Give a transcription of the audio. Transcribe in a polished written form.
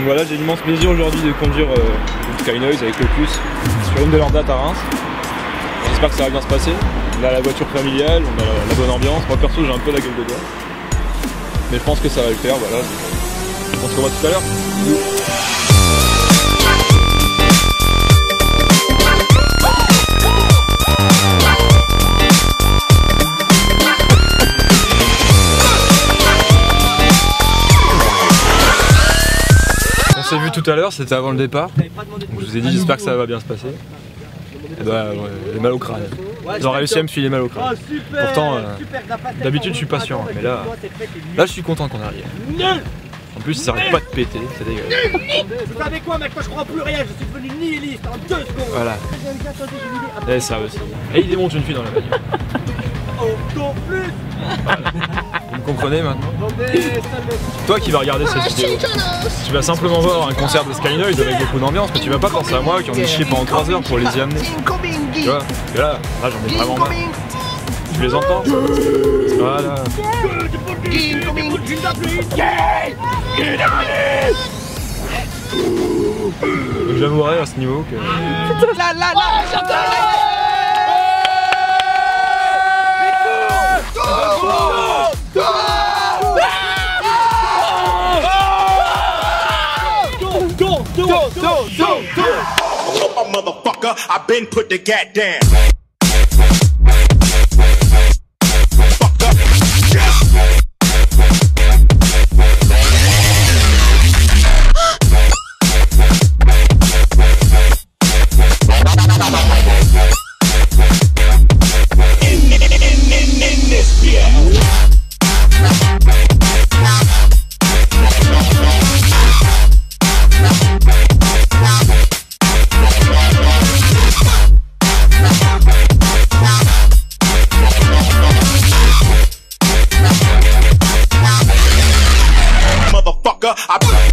Donc voilà, j'ai l'immense plaisir aujourd'hui de conduire une Skynoize avec le plus sur une de leurs dates à Reims. J'espère que ça va bien se passer. Là, la voiture familiale, on a la bonne ambiance. Moi perso, j'ai un peu la gueule de bois, mais je pense que ça va le faire. Voilà. On se revoit tout à l'heure. On s'est vu tout à l'heure, c'était avant le départ. Donc je vous ai dit, j'espère que ça va bien se passer. Et bah, ouais, j'ai mal au crâne. Ils ont réussi à me filer mal au crâne. Pourtant, d'habitude, je suis patient, mais là, je suis content qu'on arrive. En plus, ça n'arrête pas de péter, c'est dégueulasse. Vous savez quoi, mec, moi je crois plus rien, je suis devenu nihiliste en 2 secondes. Voilà. Et ça aussi. Et il démonte une fille dans la bagnole. Encore plus. Vous comprenez maintenant? Toi qui vas regarder cette vidéo, tu vas simplement voir un concert de Skynoize avec beaucoup d'ambiance, mais tu vas pas penser à moi qui en ai chié pendant 3 heures pour les y amener. Tu vois? Et là j'en ai vraiment marre. Tu les entends? Voilà. J'avouerai à ce niveau que... Go, motherfucker, I've been put the goddamn. I